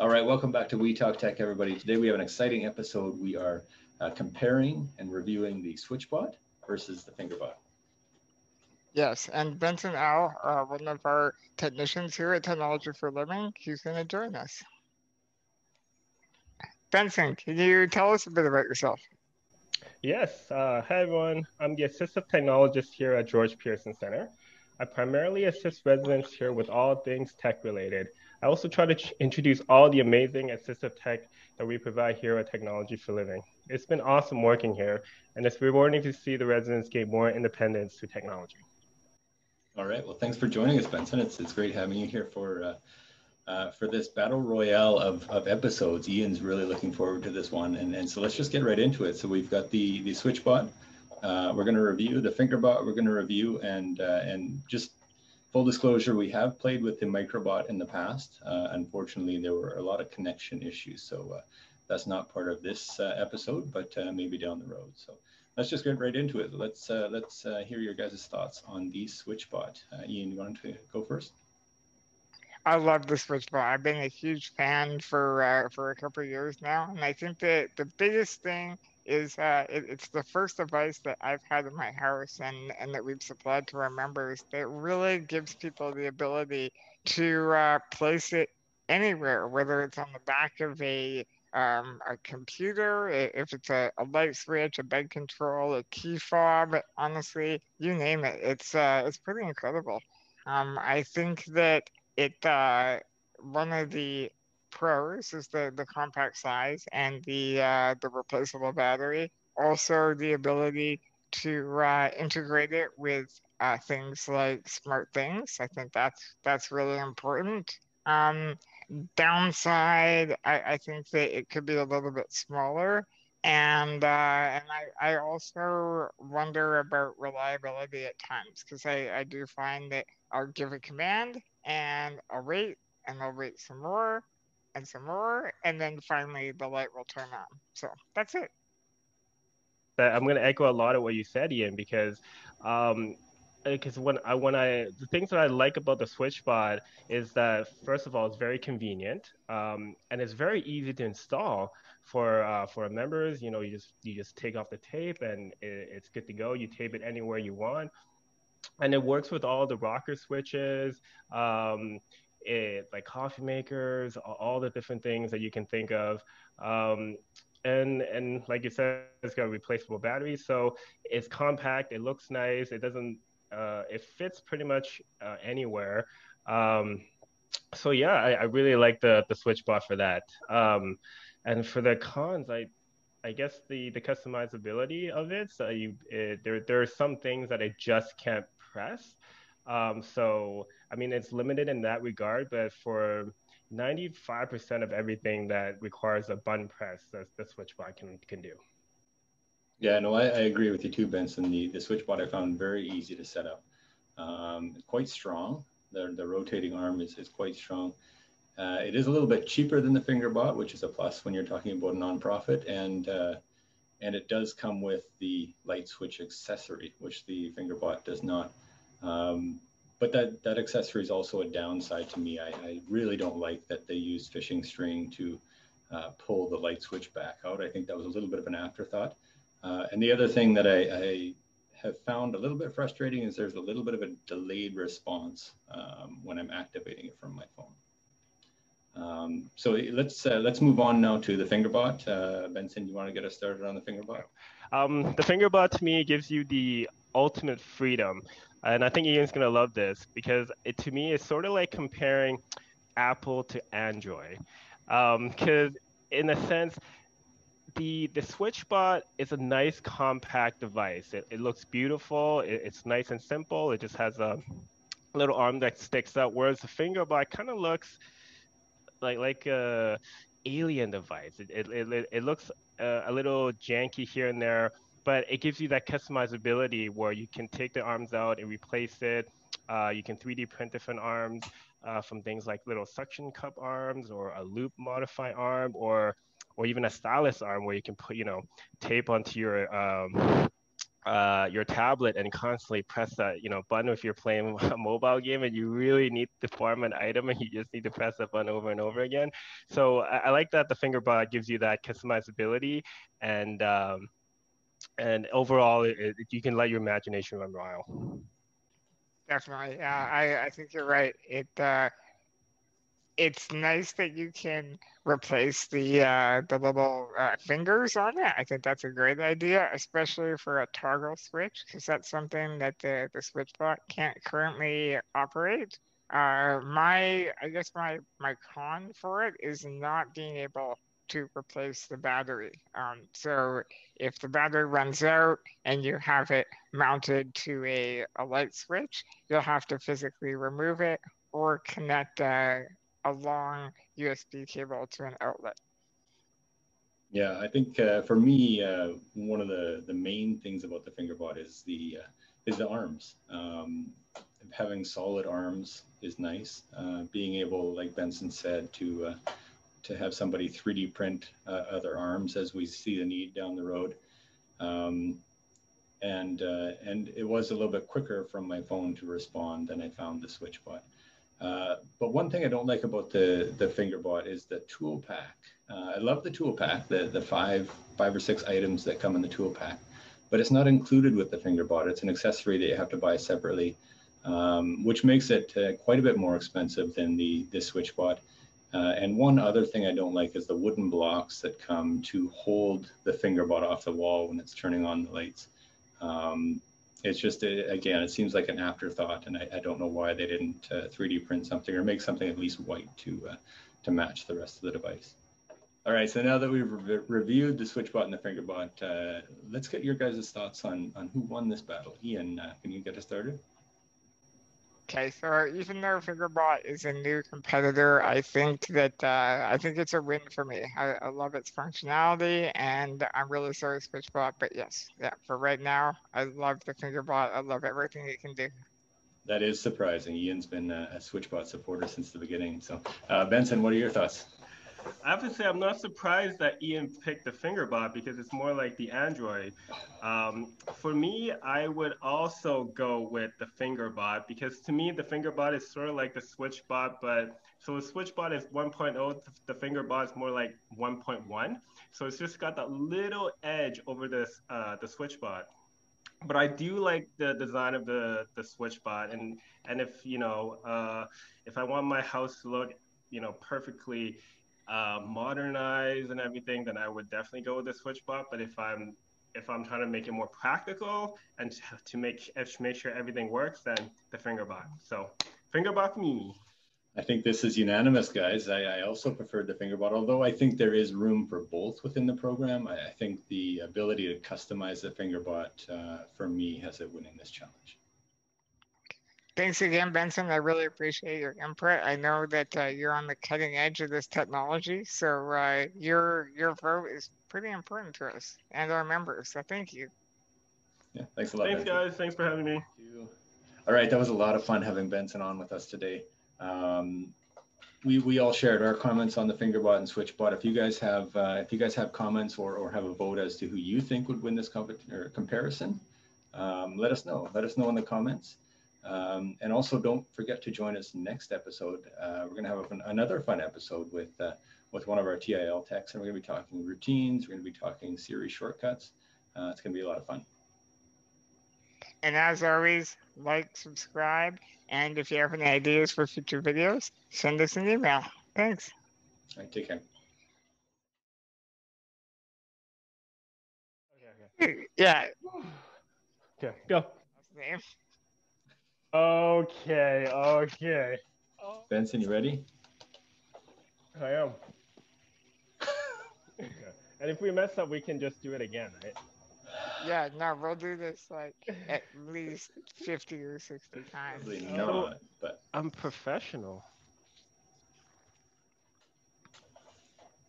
All right, welcome back to WE Talk Tech, everybody. Today we have an exciting episode. We are comparing and reviewing the SwitchBot versus the FingerBot. Yes, and Benson Au, one of our technicians here at Technology for Living, he's going to join us. Benson, can you tell us a bit about yourself? Yes, hi everyone. I'm the assistive technologist here at George Pearson Center. I primarily assist residents here with all things tech related. I also try to introduce all the amazing assistive tech that we provide here at Technology for Living. It's been awesome working here, and it's rewarding to see the residents gain more independence through technology. All right, well, thanks for joining us, Benson. It's great having you here for this battle royale of episodes. Ian's really looking forward to this one, and so let's just get right into it. So we've got the SwitchBot. We're going to review the FingerBot. We're going to review, and just full disclosure, we have played with the MicroBot in the past. Unfortunately, there were a lot of connection issues, so that's not part of this episode, but maybe down the road. So let's just get right into it. Let's hear your guys' thoughts on the SwitchBot. Ian, you want to go first? I love the SwitchBot. I've been a huge fan for a couple of years now, and I think that the biggest thing is it's the first device that I've had in my house and that we've supplied to our members that really gives people the ability to place it anywhere, whether it's on the back of a computer, if it's a light switch, a bed control, a key fob, honestly, you name it. It's pretty incredible. I think that one of the pros is the compact size and the replaceable battery. Also, the ability to integrate it with things like Smartthings. I think that's really important. Downside, I think that it could be a little bit smaller, and I also wonder about reliability at times, because I do find that I'll give a command and I'll wait and I'll wait some more. And some more, and then finally the light will turn on. So that's it. I'm going to echo a lot of what you said, Ian, because when I the things that I like about the SwitchBot is that, first of all, it's very convenient, and it's very easy to install for members. You know, you just take off the tape and it's good to go. You tape it anywhere you want, and it works with all the rocker switches. Like coffee makers, all the different things that you can think of, and like you said, it's got a replaceable battery, so it's compact. It looks nice. It doesn't. It fits pretty much anywhere. So yeah, I really like the SwitchBot for that. And for the cons, I guess the customizability of it. So there are some things that I just can't press. So, I mean, it's limited in that regard, but for 95% of everything that requires a button press, the SwitchBot can do. Yeah, no, I agree with you too, Benson. The SwitchBot I found very easy to set up. Quite strong. The rotating arm is quite strong. It is a little bit cheaper than the FingerBot, which is a plus when you're talking about a nonprofit, and it does come with the light switch accessory, which the FingerBot does not. But that accessory is also a downside to me. I really don't like that they use fishing string to pull the light switch back out. I think that was a little bit of an afterthought. And the other thing that I have found a little bit frustrating is there's a little bit of a delayed response when I'm activating it from my phone. So let's move on now to the FingerBot. Benson, you want to get us started on the FingerBot? The FingerBot to me gives you the ultimate freedom. And I think Ian's going to love this because it, to me, is sort of like comparing Apple to Android. Because in a sense, the SwitchBot is a nice compact device. It looks beautiful. It's nice and simple. It just has a little arm that sticks out, whereas the FingerBot kind of looks like a alien device. It looks a little janky here and there, but it gives you that customizability where you can take the arms out and replace it. You can 3D print different arms from things like little suction cup arms or a loop modify arm or even a stylus arm where you can put, you know, tape onto your your tablet and constantly press a button if you're playing a mobile game and you really need to farm an item and you just need to press that button over and over again. So I like that the FingerBot gives you that customizability, and overall you can let your imagination run wild. Definitely, I think you're right. It's nice that you can replace the little fingers on it. I think that's a great idea, especially for a toggle switch, because that's something that the SwitchBot can't currently operate. I guess my con for it is not being able to replace the battery. So if the battery runs out and you have it mounted to a light switch, you'll have to physically remove it or connect a long USB cable to an outlet. Yeah, I think for me, one of the main things about the FingerBot is the arms. Having solid arms is nice. Being able, like Benson said, to have somebody 3D print other arms as we see the need down the road. And it was a little bit quicker from my phone to respond than I found the SwitchBot. But one thing I don't like about the FingerBot is the tool pack. I love the tool pack, the five or six items that come in the tool pack, but it's not included with the FingerBot. It's an accessory that you have to buy separately, which makes it quite a bit more expensive than the SwitchBot. And one other thing I don't like is the wooden blocks that come to hold the FingerBot off the wall when it's turning on the lights. It's just, again, it seems like an afterthought, and I don't know why they didn't 3D print something or make something at least white to match the rest of the device. All right, so now that we've reviewed the SwitchBot and the FingerBot, let's get your guys' thoughts on who won this battle. Ian, can you get us started? Okay, so even though FingerBot is a new competitor, I think it's a win for me. I love its functionality, and I'm really sorry SwitchBot, but yes, yeah, for right now, I love the FingerBot. I love everything it can do. That is surprising. Ian's been a SwitchBot supporter since the beginning. So, Benson, what are your thoughts? Obviously, I'm not surprised that Ian picked the FingerBot because it's more like the Android. For me, I would also go with the FingerBot because to me, the FingerBot is sort of like the SwitchBot, but so the SwitchBot is 1.0, the FingerBot is more like 1.1. So it's just got that little edge over this, the SwitchBot. But I do like the design of the SwitchBot, and if, if I want my house to look, perfectly modernized and everything, then I would definitely go with the SwitchBot. But if I'm trying to make it more practical and to make sure everything works, then the FingerBot. So FingerBot me. I think this is unanimous, guys. I also preferred the FingerBot, although I think there is room for both within the program. I think the ability to customize the FingerBot for me has it winning this challenge. Thanks again, Benson. I really appreciate your input. I know that you're on the cutting edge of this technology, so your vote is pretty important to us and our members, so thank you. Yeah, thanks a lot. Thanks, guys. Thanks for having me. Thank you. All right, that was a lot of fun having Benson on with us today. We all shared our comments on the FingerBot and SwitchBot. If you guys have comments or have a vote as to who you think would win this comparison, let us know. Let us know in the comments. And also don't forget to join us next episode. We're going to have another fun episode with one of our TIL techs, and we're going to be talking routines. We're going to be talking series shortcuts. It's going to be a lot of fun. And as always, like, subscribe, and if you have any ideas for future videos, send us an email. Thanks. All right, take care. Okay. Yeah. Okay, go. Okay. Benson, you ready? I am. Okay. And if we mess up, we can just do it again, right? Yeah, no, we'll do this like at least 50 or 60 times. Probably not, but I'm professional.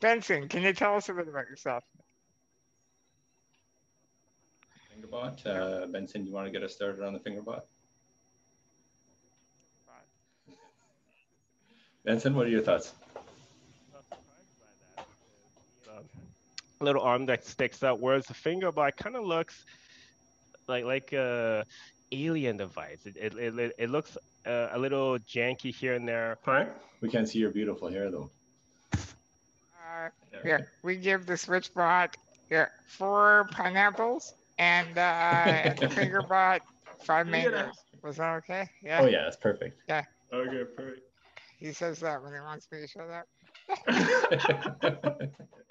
Benson, can you tell us a bit about yourself? FingerBot. Benson, you want to get us started on the FingerBot? Benson, what are your thoughts? Little arm that sticks out, whereas the FingerBot kind of looks like a alien device. It looks a little janky here and there. Huh? We can't see your beautiful hair though. Yeah, we give the SwitchBot 4 pineapples and the FingerBot 5 mangoes. Was that okay? Yeah. Oh yeah, that's perfect. Yeah. Okay, perfect. He says that when he wants me to show that.